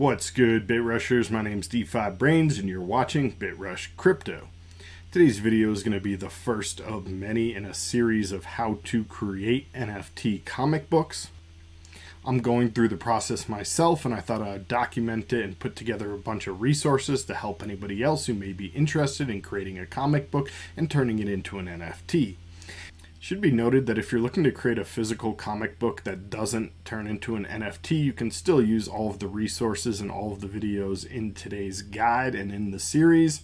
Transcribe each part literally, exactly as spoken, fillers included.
What's good, BitRushers? My name's D five Brains and you're watching BitRush Crypto. Today's video is going to be the first of many in a series of how to create N F T comic books. I'm going through the process myself and I thought I'd document it and put together a bunch of resources to help anybody else who may be interested in creating a comic book and turning it into an N F T. Should be noted that if you're looking to create a physical comic book that doesn't turn into an N F T, you can still use all of the resources and all of the videos in today's guide and in the series,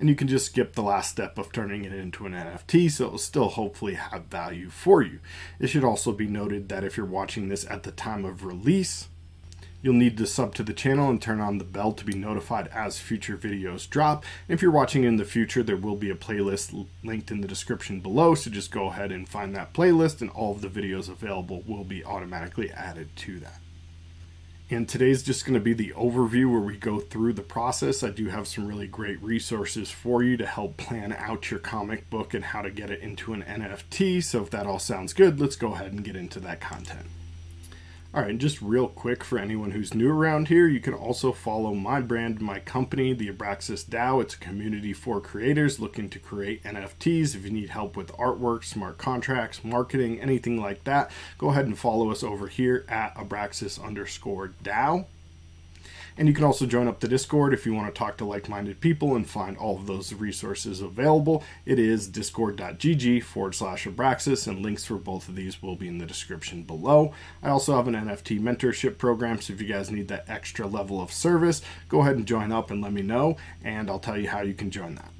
and you can just skip the last step of turning it into an N F T, so it'll still hopefully have value for you. It should also be noted that if you're watching this at the time of release, you'll need to sub to the channel and turn on the bell to be notified as future videos drop. And if you're watching in the future, there will be a playlist linked in the description below, so just go ahead and find that playlist and all of the videos available will be automatically added to that. And today's just going to be the overview where we go through the process. I do have some really great resources for you to help plan out your comic book and how to get it into an N F T. So if that all sounds good, let's go ahead and get into that content. All right, and just real quick for anyone who's new around here, you can also follow my brand, my company, the Abraxas DAO. It's a community for creators looking to create N F Ts. If you need help with artwork, smart contracts, marketing, anything like that, go ahead and follow us over here at Abraxas underscore DAO. And you can also join up the Discord if you want to talk to like-minded people and find all of those resources available. It is discord.gg forward slash Abraxas, and links for both of these will be in the description below. I also have an N F T mentorship program, so if you guys need that extra level of service, go ahead and join up and let me know, and I'll tell you how you can join that.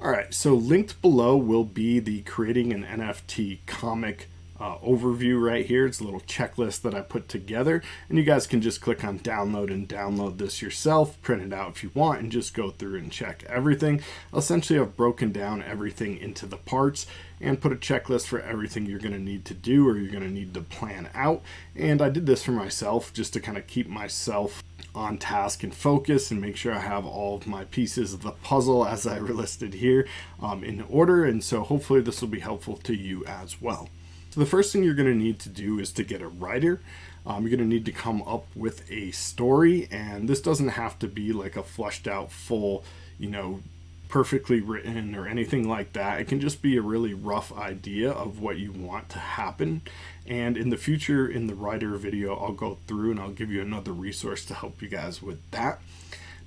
All right, so linked below will be the creating an N F T comic Uh, overview right here. It's a little checklist that I put together, and you guys can just click on download and download this yourself, print it out if you want, and just go through and check everything. Essentially, I've broken down everything into the parts and put a checklist for everything you're going to need to do or you're going to need to plan out. And I did this for myself just to kind of keep myself on task and focus and make sure I have all of my pieces of the puzzle as I listed here um, in order. And so hopefully this will be helpful to you as well. So the first thing you're going to need to do is to get a writer. Um, you're going to need to come up with a story, and this doesn't have to be like a fleshed out, full, you know, perfectly written or anything like that. It can just be a really rough idea of what you want to happen. And in the future, in the writer video, I'll go through and I'll give you another resource to help you guys with that.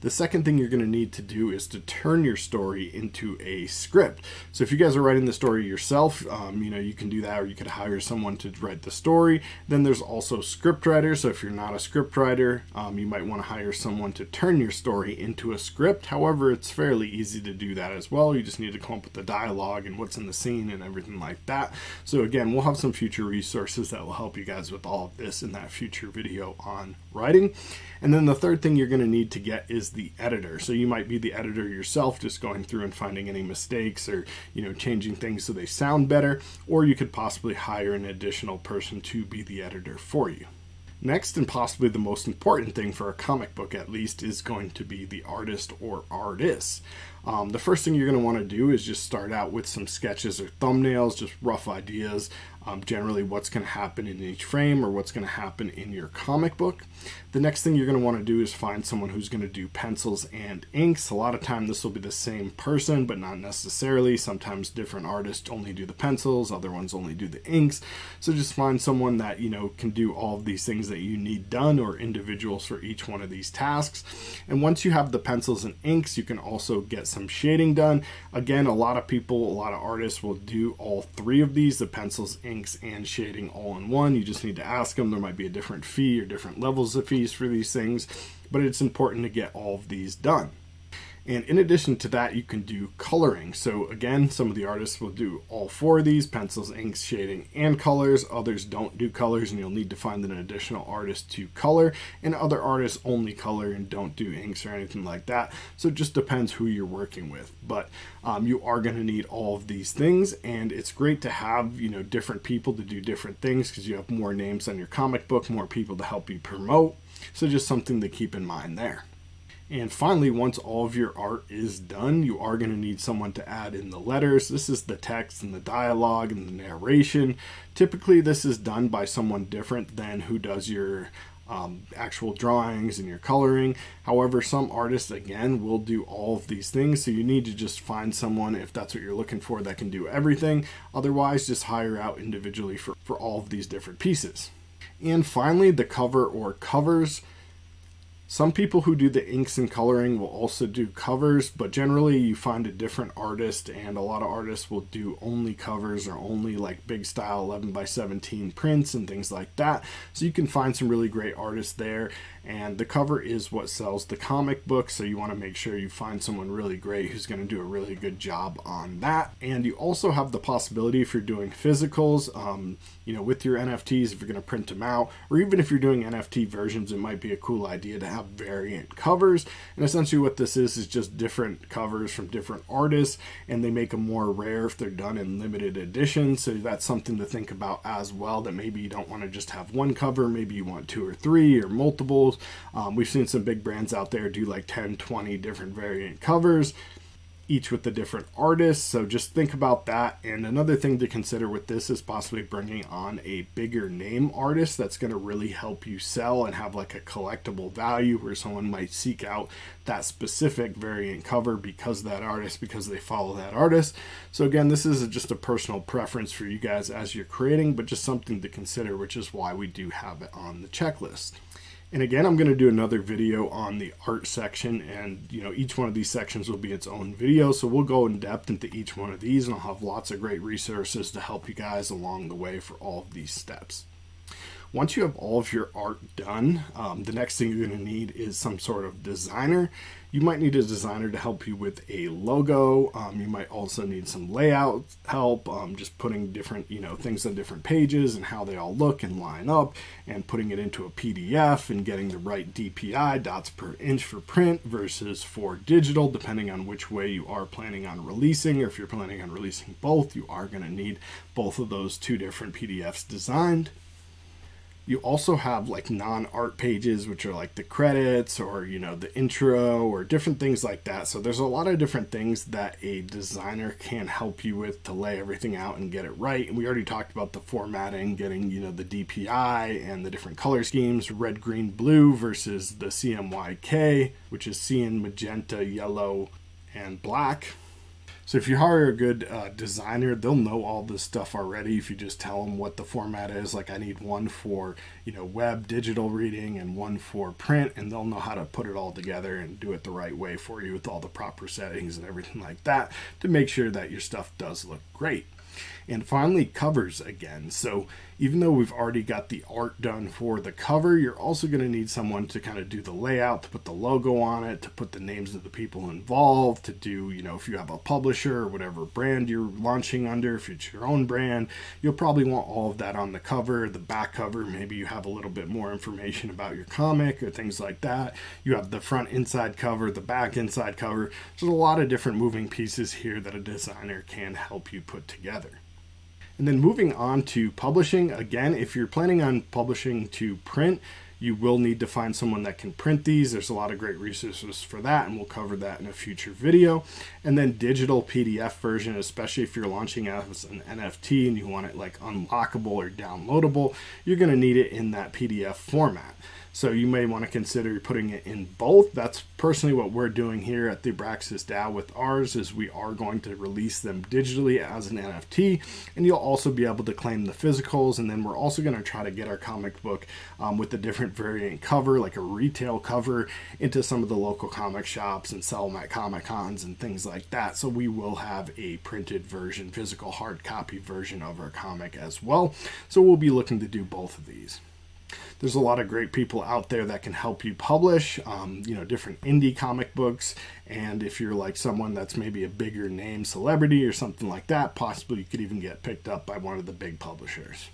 The second thing you're going to need to do is to turn your story into a script. So if you guys are writing the story yourself, um, you know, you can do that, or you could hire someone to write the story. Then there's also script writers. So if you're not a script writer, um, you might want to hire someone to turn your story into a script. However, it's fairly easy to do that as well. You just need to come up with the dialogue and what's in the scene and everything like that. So again, we'll have some future resources that will help you guys with all of this in that future video on writing. And then the third thing you're going to need to get is the editor. So you might be the editor yourself, just going through and finding any mistakes or, you know, changing things so they sound better, or you could possibly hire an additional person to be the editor for you. Next, and possibly the most important thing for a comic book at least, is going to be the artist or artists. Um, the first thing you're going to want to do is just start out with some sketches or thumbnails, just rough ideas, um, generally what's going to happen in each frame or what's going to happen in your comic book. The next thing you're going to want to do is find someone who's going to do pencils and inks. A lot of time this will be the same person, but not necessarily. Sometimes different artists only do the pencils, other ones only do the inks. So just find someone that, you know, can do all of these things that you need done, or individuals for each one of these tasks. And once you have the pencils and inks, you can also get some shading done. Again, a lot of people, a lot of artists will do all three of these, the pencils, inks, and shading all in one. You just need to ask them. There might be a different fee or different levels of fees for these things, but it's important to get all of these done. And in addition to that, you can do coloring. So again, some of the artists will do all four of these, pencils, inks, shading, and colors. Others don't do colors, and you'll need to find an additional artist to color. And other artists only color and don't do inks or anything like that. So it just depends who you're working with. But um, you are going to need all of these things, and it's great to have, you know, different people to do different things, because you have more names on your comic book, more people to help you promote. So just something to keep in mind there. And finally, once all of your art is done, you are going to need someone to add in the letters. This is the text and the dialogue and the narration. Typically, this is done by someone different than who does your um, actual drawings and your coloring. However, some artists, again, will do all of these things. So you need to just find someone, if that's what you're looking for, that can do everything. Otherwise, just hire out individually for, for all of these different pieces. And finally, the cover or covers. Some people who do the inks and coloring will also do covers, but generally you find a different artist, and a lot of artists will do only covers or only like big style eleven by seventeen prints and things like that. So you can find some really great artists there, and the cover is what sells the comic book. So you want to make sure you find someone really great who's going to do a really good job on that. And you also have the possibility, if you're doing physicals, um, you know, with your N F Ts, if you're going to print them out, or even if you're doing N F T versions, it might be a cool idea to have variant covers. And essentially what this is is just different covers from different artists, and they make them more rare if they're done in limited edition. So that's something to think about as well, that maybe you don't want to just have one cover, maybe you want two or three or multiples. Um, we've seen some big brands out there do like ten, twenty different variant covers, each with the different artists. So just think about that. And another thing to consider with this is possibly bringing on a bigger name artist that's going to really help you sell and have like a collectible value, where someone might seek out that specific variant cover because of that artist, because they follow that artist. So again, this is just a personal preference for you guys as you're creating, but just something to consider, which is why we do have it on the checklist. And again, I'm going to do another video on the art section, and you know, each one of these sections will be its own video. So we'll go in depth into each one of these, and I'll have lots of great resources to help you guys along the way for all of these steps. Once you have all of your art done, um, the next thing you're going to need is some sort of designer. You might need a designer to help you with a logo. Um, you might also need some layout help, um, just putting different, you know, things on different pages and how they all look and line up, and putting it into a P D F and getting the right D P I, dots per inch, for print versus for digital, depending on which way you are planning on releasing. Or if you're planning on releasing both, you are going to need both of those two different P D Fs designed. You also have like non-art pages, which are like the credits or, you know, the intro or different things like that. So there's a lot of different things that a designer can help you with to lay everything out and get it right. And we already talked about the formatting, getting, you know, the D P I and the different color schemes, red, green, blue versus the C M Y K, which is cyan, magenta, yellow, and black. So if you hire a good uh, designer, they'll know all this stuff already. If you just tell them what the format is, like I need one for, you know, web digital reading and one for print, and they'll know how to put it all together and do it the right way for you with all the proper settings and everything like that to make sure that your stuff does look great. And finally, covers again. So even though we've already got the art done for the cover, you're also going to need someone to kind of do the layout, to put the logo on it, to put the names of the people involved, to do, you know, if you have a publisher or whatever brand you're launching under, if it's your own brand, you'll probably want all of that on the cover, the back cover. Maybe you have a little bit more information about your comic or things like that. You have the front inside cover, the back inside cover. There's a lot of different moving pieces here that a designer can help you put together. And then moving on to publishing, again, if you're planning on publishing to print, you will need to find someone that can print these. There's a lot of great resources for that, and we'll cover that in a future video. And then digital P D F version, especially if you're launching as an N F T and you want it like unlockable or downloadable, you're going to need it in that P D F format. So you may want to consider putting it in both. That's personally what we're doing here at the Abraxas DAO with ours, is we are going to release them digitally as an N F T, and you'll also be able to claim the physicals. And then we're also going to try to get our comic book um, with a different variant cover, like a retail cover, into some of the local comic shops and sell them at Comic Cons and things like that. So we will have a printed version, physical hard copy version of our comic as well. So we'll be looking to do both of these. There's a lot of great people out there that can help you publish, um, you know, different indie comic books. And if you're like someone that's maybe a bigger name celebrity or something like that, possibly you could even get picked up by one of the big publishers.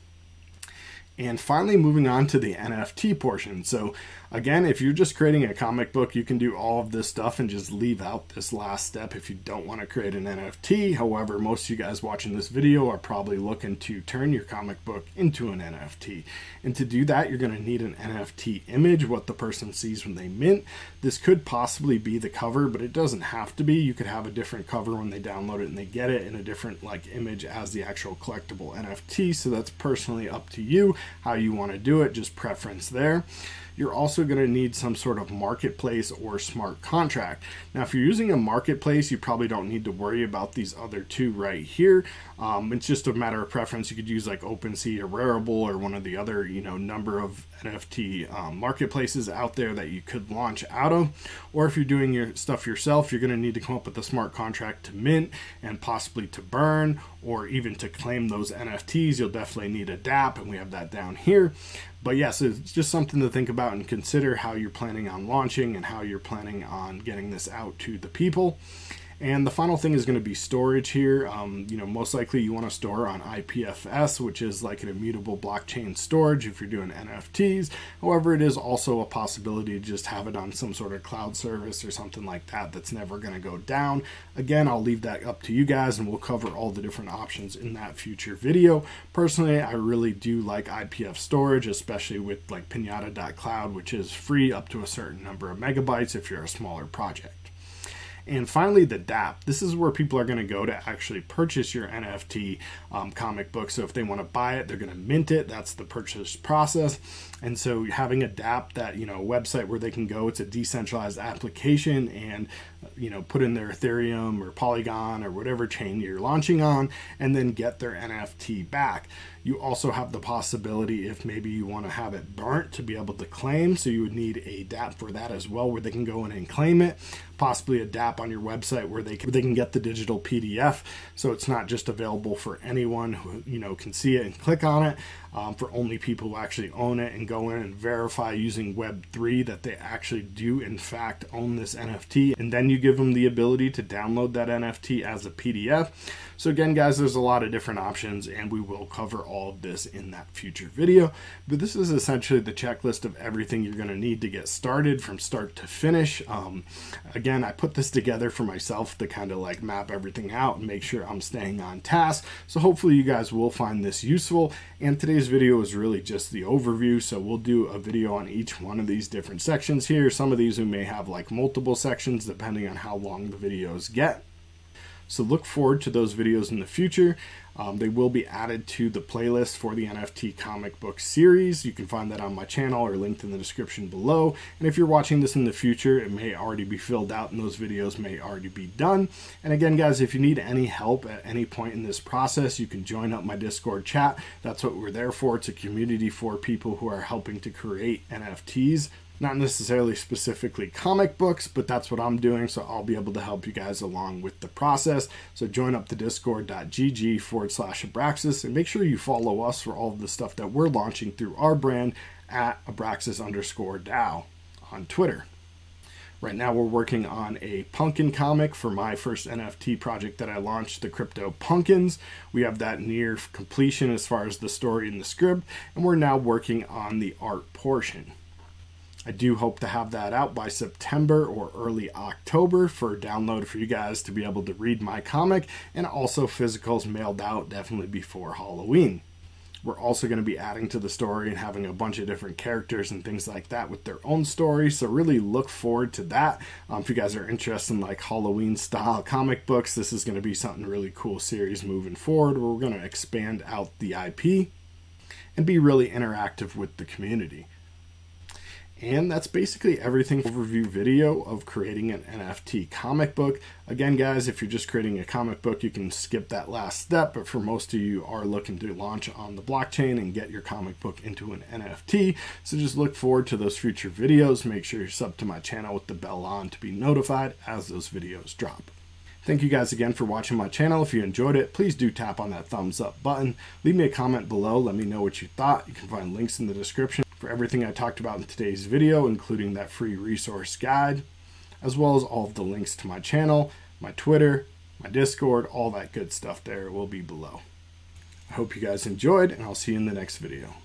And finally, moving on to the N F T portion. So again, if you're just creating a comic book, you can do all of this stuff and just leave out this last step if you don't want to create an N F T. However, most of you guys watching this video are probably looking to turn your comic book into an N F T. And to do that, you're going to need an N F T image, what the person sees when they mint. This could possibly be the cover, but it doesn't have to be. You could have a different cover when they download it and they get it, in a different like image as the actual collectible N F T. So that's personally up to you how you want to do it, just preference there. you're also going to need some sort of marketplace or smart contract. Now, if you're using a marketplace, you probably don't need to worry about these other two right here. Um, it's just a matter of preference. You could use like OpenSea or Rarible or one of the other, you know, number of N F T um, marketplaces out there that you could launch out of. Or if you're doing your stuff yourself, you're going to need to come up with a smart contract to mint and possibly to burn, or even to claim those N F Ts. You'll definitely need a dApp, and we have that down here. But yes, yeah, so it's just something to think about and consider how you're planning on launching and how you're planning on getting this out to the people. And the final thing is going to be storage here. Um, you know, most likely you want to store on I P F S, which is like an immutable blockchain storage if you're doing N F Ts. However, it is also a possibility to just have it on some sort of cloud service or something like that that's never going to go down. Again, I'll leave that up to you guys, and we'll cover all the different options in that future video. Personally, I really do like I P F storage, especially with like pinata dot cloud, which is free up to a certain number of megabytes if you're a smaller project. And finally, the dApp. This is where people are going to go to actually purchase your N F T um, comic book. So if they want to buy it, they're going to mint it. That's the purchase process. And so having a dApp, that, you know, website where they can go, it's a decentralized application, and, you know, put in their Ethereum or Polygon or whatever chain you're launching on, and then get their N F T back. You also have the possibility, if maybe you want to have it burnt, to be able to claim. So you would need a dApp for that as well, where they can go in and claim it. Possibly a dApp on your website where they can, they can get the digital P D F. So it's not just available for anyone who, you know, can see it and click on it. Um, for only people who actually own it and go in and verify using Web three that they actually do in fact own this N F T, and then you give them the ability to download that N F T as a P D F. So again, guys, there's a lot of different options, and we will cover all of this in that future video. But this is essentially the checklist of everything you're going to need to get started from start to finish. Um, again, I put this together for myself to kind of like map everything out and make sure I'm staying on task. So hopefully you guys will find this useful. And today's video is really just the overview, so we'll do a video on each one of these different sections here. Some of these we may have like multiple sections depending on how long the videos get. So look forward to those videos in the future. Um, they will be added to the playlist for the N F T comic book series. You can find that on my channel or linked in the description below. And if you're watching this in the future, it may already be filled out and those videos may already be done. And again, guys, if you need any help at any point in this process, you can join up my Discord chat. That's what we're there for. It's a community for people who are helping to create N F Ts. Not necessarily specifically comic books, but that's what I'm doing, so I'll be able to help you guys along with the process. So join up to discord dot g g forward slash Abraxas, and make sure you follow us for all of the stuff that we're launching through our brand at Abraxas underscore DAO on Twitter. Right now we're working on a pumpkin comic for my first N F T project that I launched, the Crypto Pumpkins. We have that near completion as far as the story and the script, and we're now working on the art portion. I do hope to have that out by September or early October for download for you guys to be able to read my comic, and also physicals mailed out definitely before Halloween. We're also going to be adding to the story and having a bunch of different characters and things like that with their own story. So really look forward to that. Um, if you guys are interested in like Halloween style comic books, this is going to be something really cool series moving forward, where we're going to expand out the I P and be really interactive with the community. And that's basically everything. Overview video of creating an N F T comic book. Again, guys, if you're just creating a comic book, you can skip that last step. But for most of you are looking to launch on the blockchain and get your comic book into an N F T. So just look forward to those future videos. Make sure you're subbed to my channel with the bell on to be notified as those videos drop. Thank you guys again for watching my channel. If you enjoyed it, please do tap on that thumbs up button. Leave me a comment below. Let me know what you thought. You can find links in the description for everything I talked about in today's video, including that free resource guide, as well as all of the links to my channel, my Twitter, my Discord, all that good stuff there will be below. I hope you guys enjoyed, and I'll see you in the next video.